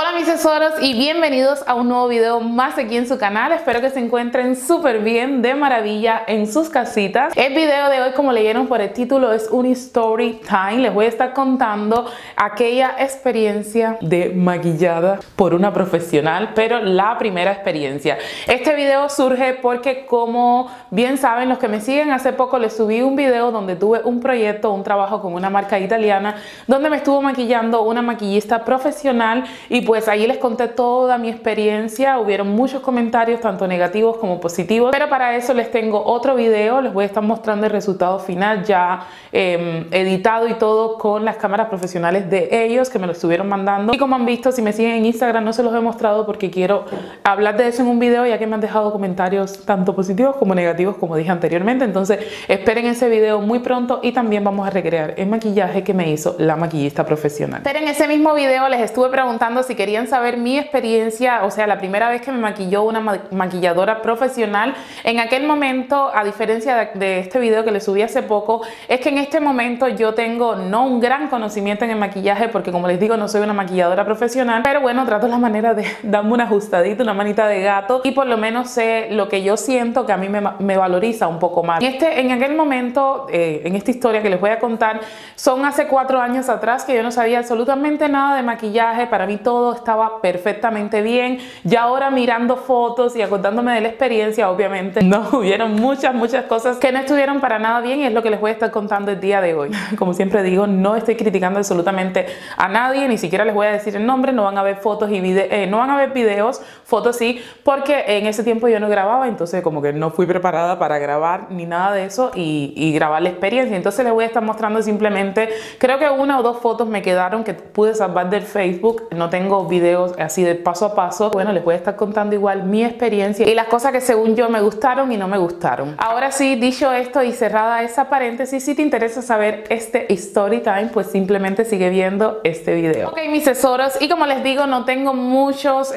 Hola mis tesoros y bienvenidos a un nuevo video más aquí en su canal. Espero que se encuentren súper bien, de maravilla en sus casitas. El video de hoy, como leyeron por el título, es un story time. Les voy a estar contando aquella experiencia de maquillada por una profesional, pero la primera experiencia. Este video surge porque, como bien saben los que me siguen, hace poco les subí un video donde tuve un proyecto, un trabajo con una marca italiana donde me estuvo maquillando una maquillista profesional y pues ahí les conté toda mi experiencia. Hubieron muchos comentarios, tanto negativos como positivos, pero para eso les tengo otro video. Les voy a estar mostrando el resultado final ya editado y todo, con las cámaras profesionales de ellos que me lo estuvieron mandando. Y como han visto, si me siguen en Instagram, no se los he mostrado porque quiero hablar de eso en un video, ya que me han dejado comentarios tanto positivos como negativos, como dije anteriormente. Entonces esperen ese video muy pronto y también vamos a recrear el maquillaje que me hizo la maquillista profesional. Pero en ese mismo video les estuve preguntando si querían saber mi experiencia, o sea, la primera vez que me maquilló una maquilladora profesional. En aquel momento, a diferencia de este video que le subí hace poco, es que en este momento yo tengo no un gran conocimiento en el maquillaje, porque como les digo, no soy una maquilladora profesional, pero bueno, trato la manera de darme una ajustadita, una manita de gato, y por lo menos sé lo que yo siento que a mí me valoriza un poco más. En aquel momento, en esta historia que les voy a contar, son hace 4 años atrás, que yo no sabía absolutamente nada de maquillaje. Para mí todo estaba perfectamente bien. Y ahora, mirando fotos y acordándome de la experiencia, obviamente no hubieron muchas cosas que no estuvieron para nada bien, y es lo que les voy a estar contando el día de hoy. Como siempre digo, no estoy criticando absolutamente a nadie, ni siquiera les voy a decir el nombre. No van a ver fotos y videos, no van a ver videos, fotos sí, porque en ese tiempo yo no grababa, entonces como que no fui preparada para grabar ni nada de eso y grabar la experiencia. Entonces les voy a estar mostrando simplemente, creo que 1 o 2 fotos me quedaron que pude salvar del Facebook. No tengo videos así de paso a paso. Bueno, les voy a estar contando igual mi experiencia y las cosas que según yo me gustaron y no me gustaron. Ahora sí, dicho esto y cerrada esa paréntesis, si te interesa saber este story time, pues simplemente sigue viendo este video. Ok, mis tesoros, y como les digo, no tengo muchas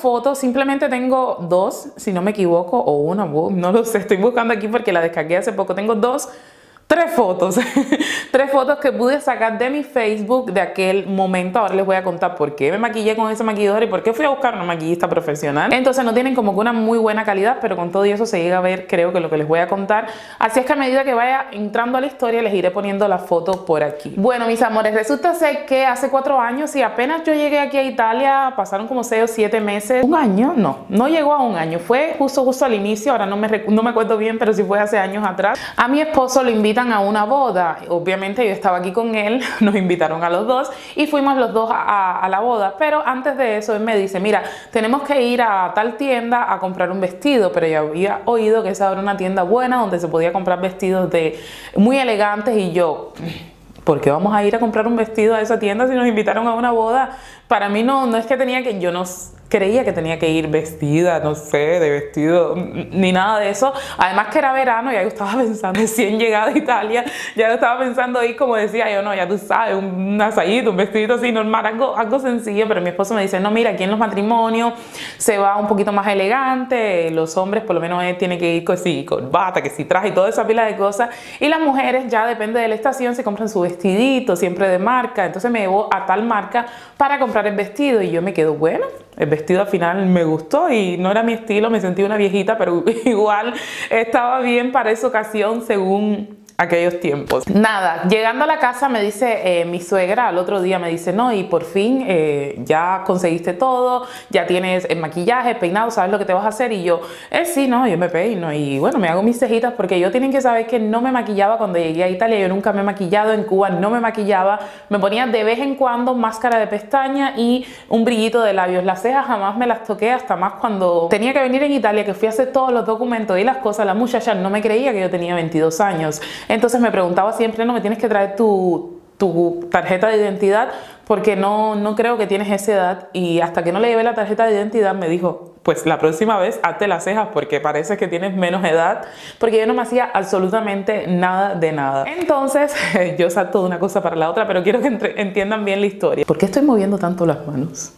fotos, simplemente tengo 2, si no me equivoco, o 1, no lo sé, estoy buscando aquí porque la descargué hace poco. Tengo 3 fotos, 3 fotos que pude sacar de mi Facebook de aquel momento. Ahora les voy a contar por qué me maquillé con ese maquillador y por qué fui a buscar una maquillista profesional. Entonces no tienen como que una muy buena calidad, pero con todo y eso se llega a ver, creo que lo que les voy a contar. Así es que a medida que vaya entrando a la historia les iré poniendo las fotos por aquí. Bueno, mis amores, resulta ser que hace 4 años, y apenas yo llegué aquí a Italia, pasaron como 6 o 7 meses. ¿Un año? No llegó a un año. Fue justo al inicio, ahora no me acuerdo bien, pero sí fue hace años atrás. A mi esposo lo invitan a una boda. Obviamente yo estaba aquí con él, nos invitaron a los 2 y fuimos los 2 a la boda, pero antes de eso él me dice: mira, tenemos que ir a tal tienda a comprar un vestido. Pero yo había oído que esa era una tienda buena donde se podía comprar vestidos muy elegantes, y yo, ¿por qué vamos a ir a comprar un vestido a esa tienda si nos invitaron a una boda? Para mí no es que tenía que, yo no creía que tenía que ir vestida, no sé, de vestido, ni nada de eso. Además que era verano, ya yo estaba pensando, recién llegada a Italia, ya yo estaba pensando ir, como decía yo, no, ya tú sabes, una sayita, un vestidito así normal, algo sencillo. Pero mi esposo me dice: no, mira, aquí en los matrimonios se va un poquito más elegante, los hombres por lo menos tienen que ir con bata, que si traje y toda esa pila de cosas, y las mujeres ya depende de la estación, se compran su vestidito, siempre de marca. Entonces me llevó a tal marca para comprar el vestido, y yo me quedo, bueno, el vestido al final me gustó y no era mi estilo, me sentí una viejita, pero igual estaba bien para esa ocasión según aquellos tiempos. Nada, llegando a la casa me dice mi suegra, al otro día me dice: no, y por fin ya conseguiste todo, ya tienes el maquillaje, el peinado, sabes lo que te vas a hacer. Y yo, sí, no, yo me peino y bueno, me hago mis cejitas, porque yo tienen que saber que no me maquillaba cuando llegué a Italia. Yo nunca me he maquillado, en Cuba no me maquillaba, me ponía de vez en cuando máscara de pestaña y un brillito de labios. Las cejas jamás me las toqué, hasta más cuando tenía que venir en Italia, que fui a hacer todos los documentos y las cosas. La muchacha no me creía que yo tenía 22 años. Entonces me preguntaba siempre: no, me tienes que traer tu tarjeta de identidad, porque no creo que tienes esa edad. Y hasta que no le llevé la tarjeta de identidad me dijo: pues la próxima vez hazte las cejas, porque parece que tienes menos edad, porque yo no me hacía absolutamente nada de nada. Entonces yo salto de una cosa para la otra, pero quiero que entiendan bien la historia. ¿Por qué estoy moviendo tanto las manos?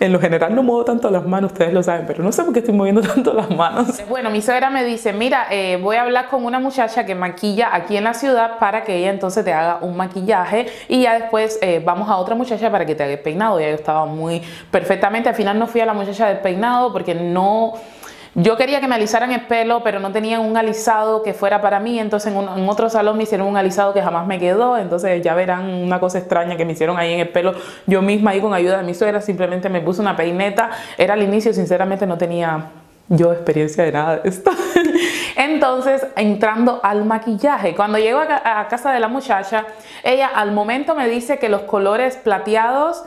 En lo general no muevo tanto las manos, ustedes lo saben, pero no sé por qué estoy moviendo tanto las manos. Bueno, mi suegra me dice, mira, voy a hablar con una muchacha que maquilla aquí en la ciudad para que ella entonces te haga un maquillaje y ya después vamos a otra muchacha para que te haga el peinado. Ya yo estaba muy perfectamente, al final no fui a la muchacha del peinado porque no... Yo quería que me alisaran el pelo, pero no tenían un alisado que fuera para mí. Entonces en otro salón me hicieron un alisado que jamás me quedó. Entonces ya verán una cosa extraña que me hicieron ahí en el pelo. Yo misma ahí con ayuda de mi suegra simplemente me puse una peineta. Era al inicio, sinceramente no tenía yo experiencia de nada de esto. Entonces entrando al maquillaje, cuando llego a casa de la muchacha, ella al momento me dice que los colores plateados...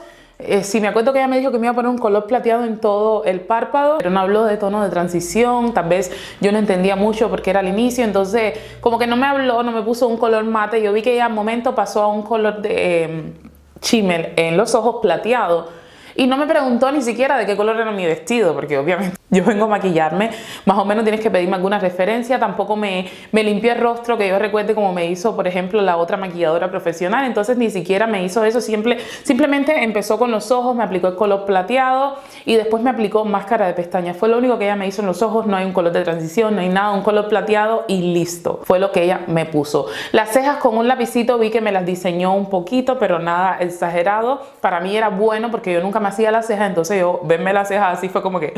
sí, me acuerdo que ella me dijo que me iba a poner un color plateado en todo el párpado, pero no habló de tono de transición, tal vez yo no entendía mucho porque era al inicio, entonces como que no me habló, no me puso un color mate. Yo vi que ella al momento pasó a un color de chimel en los ojos plateado y no me preguntó ni siquiera de qué color era mi vestido, porque obviamente yo vengo a maquillarme, más o menos tienes que pedirme alguna referencia. Tampoco me limpió el rostro, que yo recuerde como me hizo, por ejemplo, la otra maquilladora profesional. Entonces ni siquiera me hizo eso, simplemente empezó con los ojos, me aplicó el color plateado y después me aplicó máscara de pestañas. Fue lo único que ella me hizo en los ojos, no hay un color de transición, no hay nada, un color plateado y listo. Fue lo que ella me puso. Las cejas con un lapicito vi que me las diseñó un poquito, pero nada exagerado. Para mí era bueno porque yo nunca me hacía las cejas, entonces yo verme las cejas así fue como que...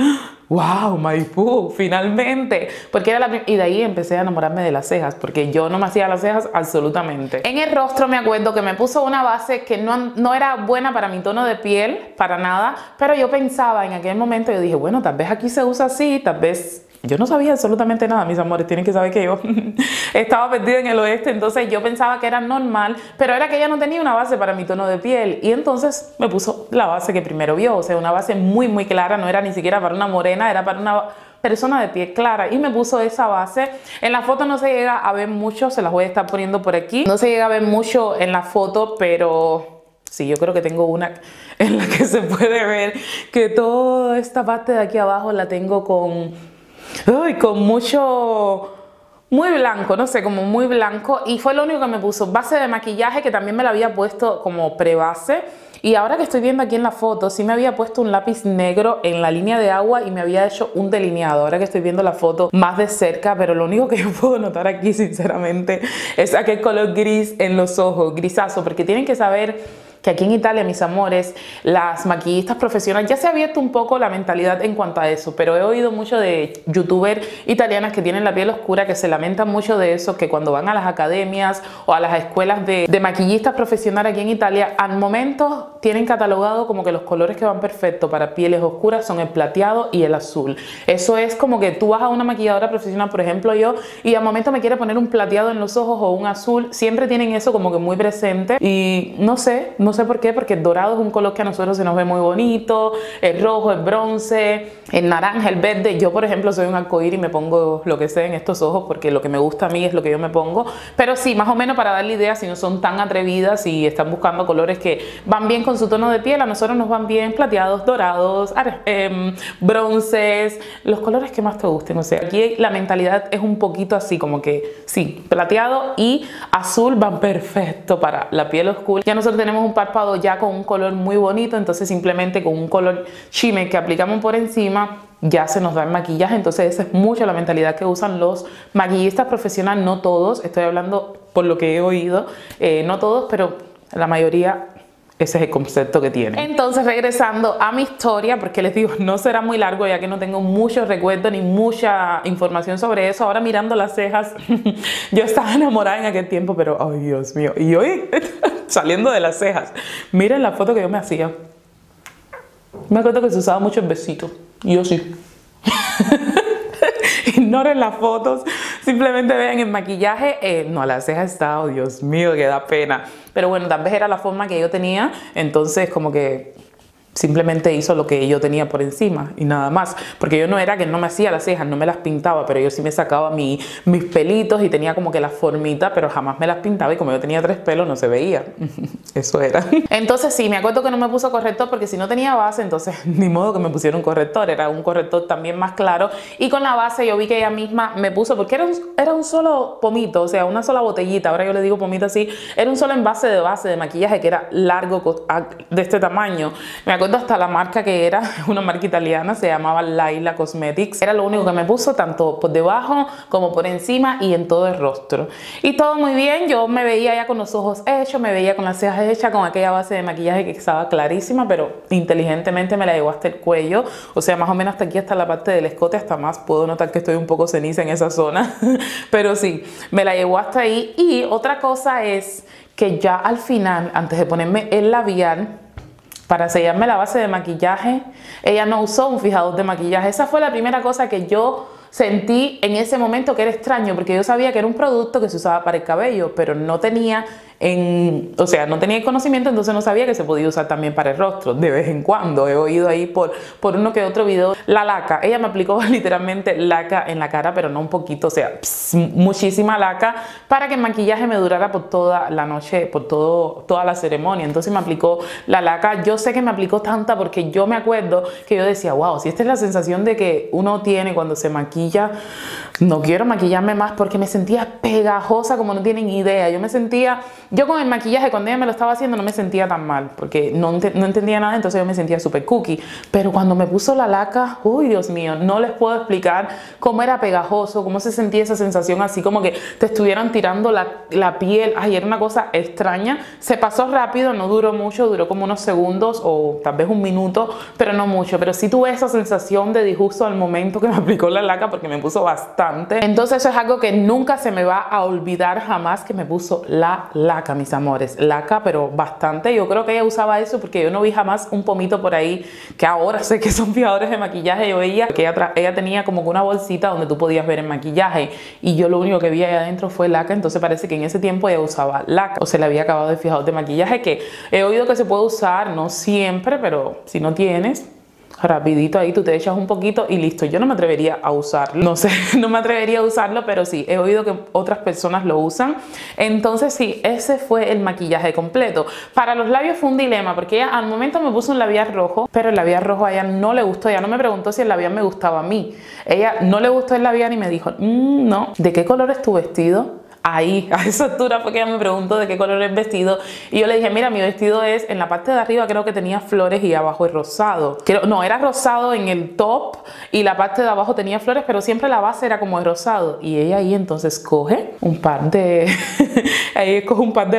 ¡Wow! ¡Wow, Maripú! Finalmente, porque era y de ahí empecé a enamorarme de las cejas, porque yo no me hacía las cejas absolutamente. En el rostro me acuerdo que me puso una base que no era buena para mi tono de piel, para nada, pero yo pensaba en aquel momento, yo dije, bueno, tal vez aquí se usa así, tal vez... Yo no sabía absolutamente nada, mis amores, tienen que saber que yo estaba perdida en el oeste, entonces yo pensaba que era normal, pero era que ella no tenía una base para mi tono de piel y entonces me puso la base que primero vio, o sea, una base muy muy clara, no era ni siquiera para una morena, era para una persona de piel clara y me puso esa base. En la foto no se llega a ver mucho, se las voy a estar poniendo por aquí, no se llega a ver mucho en la foto, pero... Sí, yo creo que tengo una en la que se puede ver que toda esta parte de aquí abajo la tengo con mucho... muy blanco, no sé, como muy blanco. Y fue lo único que me puso. Base de maquillaje que también me la había puesto como prebase. Y ahora que estoy viendo aquí en la foto, sí me había puesto un lápiz negro en la línea de agua y me había hecho un delineado. Ahora que estoy viendo la foto más de cerca, pero lo único que yo puedo notar aquí, sinceramente, es aquel color gris en los ojos, grisazo, porque tienen que saber... que aquí en Italia, mis amores, las maquillistas profesionales, ya se ha abierto un poco la mentalidad en cuanto a eso, pero he oído mucho de youtubers italianas que tienen la piel oscura, que se lamentan mucho de eso, que cuando van a las academias o a las escuelas de maquillistas profesionales aquí en Italia, al momento tienen catalogado como que los colores que van perfecto para pieles oscuras son el plateado y el azul. Eso es como que tú vas a una maquilladora profesional, por ejemplo yo, y al momento me quiere poner un plateado en los ojos o un azul, siempre tienen eso como que muy presente y no sé por qué, porque el dorado es un color que a nosotros se nos ve muy bonito, el rojo, el bronce, el naranja, el verde. Yo, por ejemplo, soy un arcoíris y me pongo lo que sea en estos ojos porque lo que me gusta a mí es lo que yo me pongo. Pero sí, más o menos para darle idea, si no son tan atrevidas y están buscando colores que van bien con su tono de piel, a nosotros nos van bien plateados, dorados, bronces, los colores que más te gusten. O sea, aquí la mentalidad es un poquito así, como que sí, plateado y azul van perfecto para la piel oscura. Ya nosotros tenemos un párpado ya con un color muy bonito, entonces simplemente con un color shimmer que aplicamos por encima ya se nos da el maquillaje. Entonces esa es mucho la mentalidad que usan los maquillistas profesionales, no todos, estoy hablando por lo que he oído, no todos, pero la mayoría. Ese es el concepto que tiene. Entonces, regresando a mi historia, porque les digo, no será muy largo ya que no tengo muchos recuerdos ni mucha información sobre eso. Ahora mirando las cejas, yo estaba enamorada en aquel tiempo, pero ay, Dios mío. Y hoy, saliendo de las cejas, miren la foto que yo me hacía. Me acuerdo que se usaba mucho el besito. Y yo sí. Ignoren las fotos, simplemente vean el maquillaje. No, la ceja está, oh Dios mío, que da pena. Pero bueno, tal vez era la forma que yo tenía, entonces como que simplemente hizo lo que yo tenía por encima y nada más. Porque yo no era que no me hacía las cejas, no me las pintaba, pero yo sí me sacaba mis pelitos y tenía como que la formita, pero jamás me las pintaba y como yo tenía tres pelos no se veía. Eso era. Entonces sí, me acuerdo que no me puso corrector porque si no tenía base, entonces ni modo que me pusieron corrector. Era un corrector también más claro y con la base yo vi que ella misma me puso, porque era un solo pomito, o sea, una sola botellita, ahora yo le digo pomito así, era un solo envase de maquillaje que era largo de este tamaño. Me acuerdo recuerdo hasta la marca que era, una marca italiana, se llamaba Laila Cosmetics. Era lo único que me puso tanto por debajo como por encima y en todo el rostro. Y todo muy bien, yo me veía ya con los ojos hechos, me veía con las cejas hechas, con aquella base de maquillaje que estaba clarísima, pero inteligentemente me la llevó hasta el cuello. O sea, más o menos hasta aquí, hasta la parte del escote, hasta más. Puedo notar que estoy un poco ceniza en esa zona, pero sí, me la llevó hasta ahí. Y otra cosa es que ya al final, antes de ponerme el labial, para sellarme la base de maquillaje, ella no usó un fijador de maquillaje. Esa fue la primera cosa que yo sentí en ese momento, que era extraño, porque yo sabía que era un producto que se usaba para el cabello, pero no tenía el conocimiento, entonces no sabía que se podía usar también para el rostro. De vez en cuando he oído ahí por uno que otro video la laca. Ella me aplicó literalmente laca en la cara, pero no un poquito, o sea, muchísima laca, para que el maquillaje me durara por toda la noche, por toda la ceremonia. Entonces me aplicó la laca. Yo sé que me aplicó tanta porque yo me acuerdo que yo decía, wow, si esta es la sensación de que uno tiene cuando se maquilla, no quiero maquillarme más, porque me sentía pegajosa como no tienen idea. Yo con el maquillaje, cuando ella me lo estaba haciendo, no me sentía tan mal, porque no entendía nada, entonces yo me sentía súper cookie. Pero cuando me puso la laca, uy, Dios mío, no les puedo explicar cómo era pegajoso, cómo se sentía esa sensación, así como que te estuvieran tirando la piel. Ay, era una cosa extraña. Se pasó rápido, no duró mucho, duró como unos segundos o tal vez un minuto, pero no mucho. Pero sí tuve esa sensación de disgusto al momento que me aplicó la laca, porque me puso bastante. Entonces eso es algo que nunca se me va a olvidar jamás, que me puso la laca, mis amores. Laca, pero bastante. Yo creo que ella usaba eso porque yo no vi jamás un pomito por ahí, que ahora sé que son fijadores de maquillaje. Yo veía que ella tenía como que una bolsita donde tú podías ver el maquillaje, y yo lo único que vi ahí adentro fue laca. Entonces parece que en ese tiempo ella usaba laca, o se le había acabado el fijador de maquillaje, que he oído que se puede usar, no siempre, pero si no tienes, rapidito ahí tú te echas un poquito y listo. Yo no me atrevería a usarlo, no sé, no me atrevería a usarlo, pero sí, he oído que otras personas lo usan. Entonces sí, ese fue el maquillaje completo. Para los labios fue un dilema, porque ella al momento me puso un labial rojo, pero el labial rojo a ella no le gustó. Ella no me preguntó si el labial me gustaba a mí. Ella no le gustó el labial y me dijo, no, ¿de qué color es tu vestido? Ahí, a esa altura fue que ella me preguntó de qué color es el vestido, y yo le dije, mira, mi vestido es, en la parte de arriba creo que tenía flores y abajo es rosado. No, era rosado en el top y la parte de abajo tenía flores, pero siempre la base era como de rosado. Y ella ahí entonces coge un par de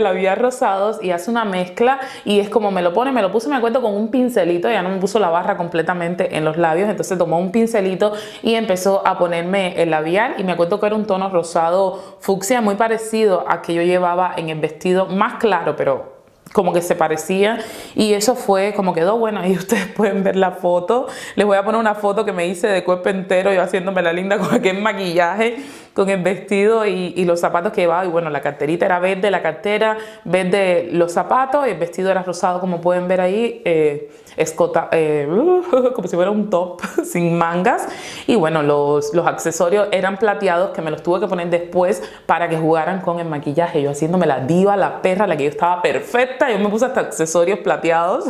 labiales rosados y hace una mezcla, y es como me lo puso, me acuerdo, con un pincelito. Ella no me puso la barra completamente en los labios, entonces tomó un pincelito y empezó a ponerme el labial, y me acuerdo que era un tono rosado fucsia, muy parecido a que yo llevaba en el vestido, más claro, pero como que se parecía. Y eso fue como quedó. Bueno, ahí ustedes pueden ver la foto. Les voy a poner una foto que me hice de cuerpo entero, yo haciéndome la linda con aquel maquillaje, con el vestido y los zapatos que llevaba. Y bueno, la carterita era verde, la cartera verde, los zapatos, y el vestido era rosado, como pueden ver ahí, como si fuera un top sin mangas. Y bueno, los accesorios eran plateados, que me los tuve que poner después para que jugaran con el maquillaje. Yo haciéndome la diva, la perra, la que yo estaba perfecta. Yo me puse hasta accesorios plateados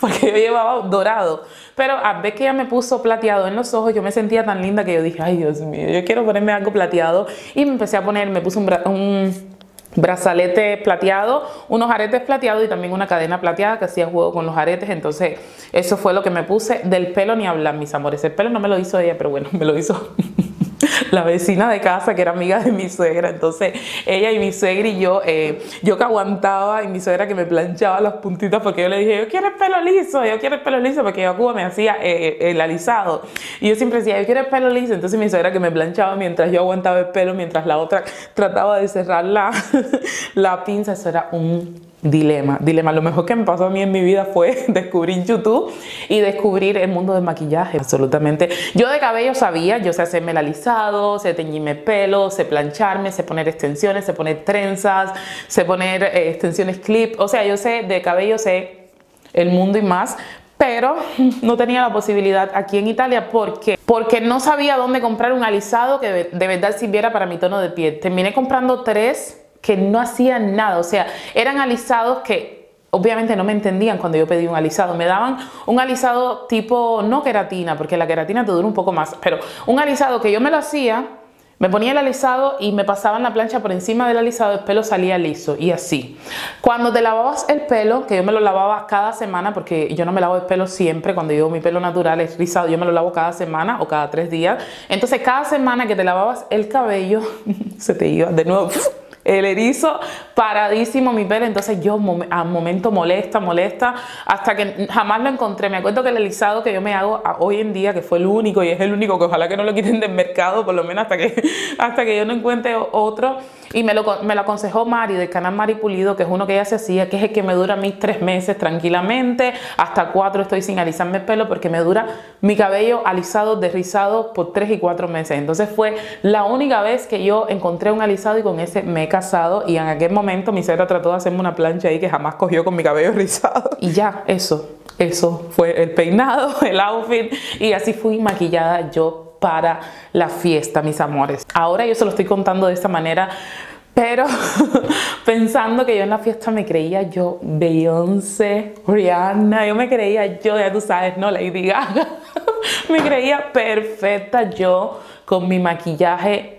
porque yo llevaba dorado, pero a ver que ella me puso plateado en los ojos, yo me sentía tan linda que yo dije, ay, Dios mío, yo quiero ponerme algo plateado. Y me empecé a poner, me puse un brazalete plateado, unos aretes plateados y también una cadena plateada, que hacía juego con los aretes. Entonces eso fue lo que me puse. Del pelo ni hablar, mis amores. El pelo no me lo hizo ella, pero bueno, me lo hizo la vecina de casa, que era amiga de mi suegra. Entonces ella y mi suegra y yo que aguantaba, y mi suegra que me planchaba las puntitas, porque yo le dije, yo quiero el pelo liso, yo quiero el pelo liso, porque yo a Cuba me hacía el alisado, y yo siempre decía, yo quiero el pelo liso. Entonces mi suegra que me planchaba mientras yo aguantaba el pelo, mientras la otra trataba de cerrar la pinza. Eso era un dilema. Lo mejor que me pasó a mí en mi vida fue descubrir YouTube y descubrir el mundo del maquillaje. Absolutamente. Yo de cabello sabía, yo sé hacerme el alisado, sé teñirme el pelo, sé plancharme, sé poner extensiones, sé poner trenzas, sé poner extensiones clip. O sea, yo sé de cabello, sé el mundo y más, pero no tenía la posibilidad aquí en Italia. ¿Por qué? Porque no sabía dónde comprar un alisado que de verdad sirviera para mi tono de piel. Terminé comprando tres que no hacían nada, o sea, eran alisados que obviamente no me entendían cuando yo pedí un alisado. Me daban un alisado tipo, no queratina, porque la queratina te dura un poco más, pero un alisado que yo me lo hacía, Me ponía el alisado y me pasaban la plancha por encima del alisado, el pelo salía liso y así. Cuando te lavabas el pelo, que yo me lo lavaba cada semana porque yo no me lavo el pelo siempre, cuando yo mi pelo natural es rizado, yo me lo lavo cada semana o cada 3 días. Entonces cada semana que te lavabas el cabello, se te iba de nuevo el erizo, paradísimo mi pelo. Entonces yo al momento molesta, hasta que jamás lo encontré. Me acuerdo que el alisado que yo me hago hoy en día, que fue el único y es el único que ojalá que no lo quiten del mercado, por lo menos hasta que yo no encuentre otro. Y me lo aconsejó Mari del canal Mari Pulido, que es uno que ella se hacía, que es el que me dura a mí 3 meses tranquilamente, hasta 4 estoy sin alisarme el pelo, porque me dura mi cabello alisado, desrizado por 3 y 4 meses. Entonces fue la única vez que yo encontré un alisado y con ese me he casado. Y en aquel momento mi suegra trató de hacerme una plancha ahí que jamás cogió con mi cabello rizado. Y ya, eso fue el peinado, el outfit, y así fui maquillada yo para la fiesta, mis amores. Ahora yo se lo estoy contando de esta manera, pero pensando que yo en la fiesta me creía yo Beyoncé, Rihanna, yo me creía yo, ya tú sabes, no, Lady Gaga. Me creía perfecta yo con mi maquillaje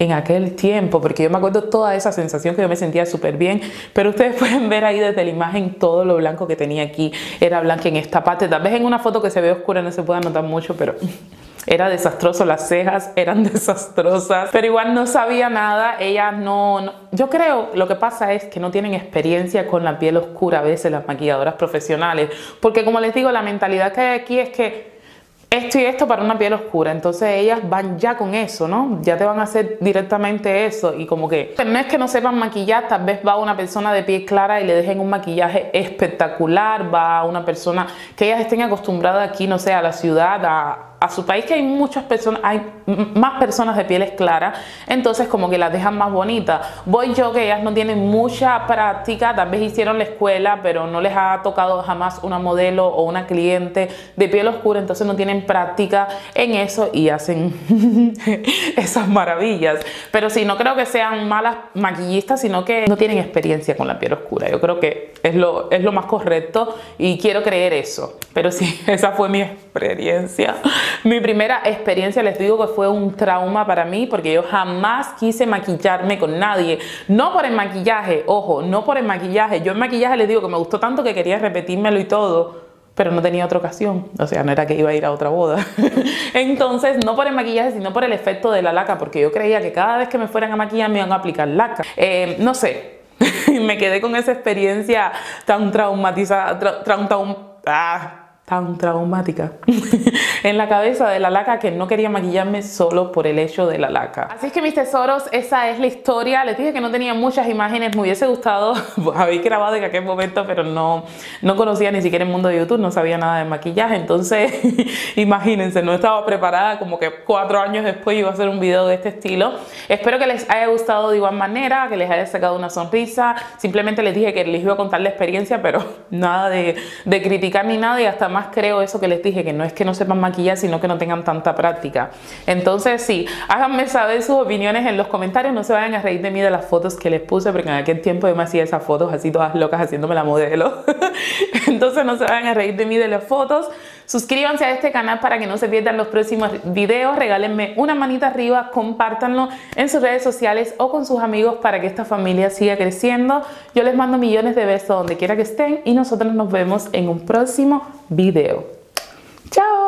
en aquel tiempo, porque yo me acuerdo toda esa sensación que yo me sentía súper bien. Pero ustedes pueden ver ahí desde la imagen todo lo blanco que tenía aquí. Era blanca en esta parte, tal vez en una foto que se ve oscura no se pueda notar mucho, pero era desastroso, las cejas eran desastrosas. Pero igual no sabía nada, ella no. Yo creo, lo que pasa es que no tienen experiencia con la piel oscura a veces las maquilladoras profesionales, porque como les digo, la mentalidad que hay aquí es que esto y esto para una piel oscura. Entonces ellas van ya con eso, ¿no? Ya te van a hacer directamente eso. Y como que no es que no sepan maquillar, tal vez va una persona de piel clara y le dejen un maquillaje espectacular. Va una persona que ellas estén acostumbradas aquí, no sé, a la ciudad, a su país, que hay muchas personas, hay más personas de pieles claras, entonces como que las dejan más bonitas. Voy yo, que ellas no tienen mucha práctica, tal vez hicieron la escuela, pero no les ha tocado jamás una modelo o una cliente de piel oscura, entonces no tienen práctica en eso y hacen esas maravillas. Pero sí, no creo que sean malas maquillistas, sino que no tienen experiencia con la piel oscura. Yo creo que es lo más correcto y quiero creer eso. Pero sí, esa fue mi experiencia. Mi primera experiencia, les digo que fue un trauma para mí, porque yo jamás quise maquillarme con nadie. No por el maquillaje, ojo, no por el maquillaje. Yo el maquillaje les digo que me gustó tanto que quería repetírmelo y todo, pero no tenía otra ocasión, o sea, no era que iba a ir a otra boda. Entonces, no por el maquillaje, sino por el efecto de la laca, porque yo creía que cada vez que me fueran a maquillar me iban a aplicar laca. No sé, me quedé con esa experiencia tan traumatizada, tan traumática en la cabeza de la laca, que no quería maquillarme solo por el hecho de la laca. Así es que, mis tesoros, esa es la historia. Les dije que no tenía muchas imágenes, me hubiese gustado haber grabado en aquel momento, pero no conocía ni siquiera el mundo de YouTube, no sabía nada de maquillaje. Entonces imagínense, no estaba preparada, como que 4 años después iba a hacer un video de este estilo. Espero que les haya gustado de igual manera, que les haya sacado una sonrisa. Simplemente les dije que les iba a contar la experiencia, pero nada de criticar ni nada, y hasta más creo eso que les dije, que no es que no sepan maquillar, sino que no tengan tanta práctica. Entonces sí, háganme saber sus opiniones en los comentarios. No se vayan a reír de mí de las fotos que les puse, porque en aquel tiempo yo me hacía esas fotos así todas locas haciéndome la modelo. Entonces no se vayan a reír de mí de las fotos. Suscríbanse a este canal para que no se pierdan los próximos videos. Regálenme una manita arriba, compártanlo en sus redes sociales o con sus amigos para que esta familia siga creciendo. Yo les mando millones de besos donde quiera que estén y nosotros nos vemos en un próximo video. ¡Chao!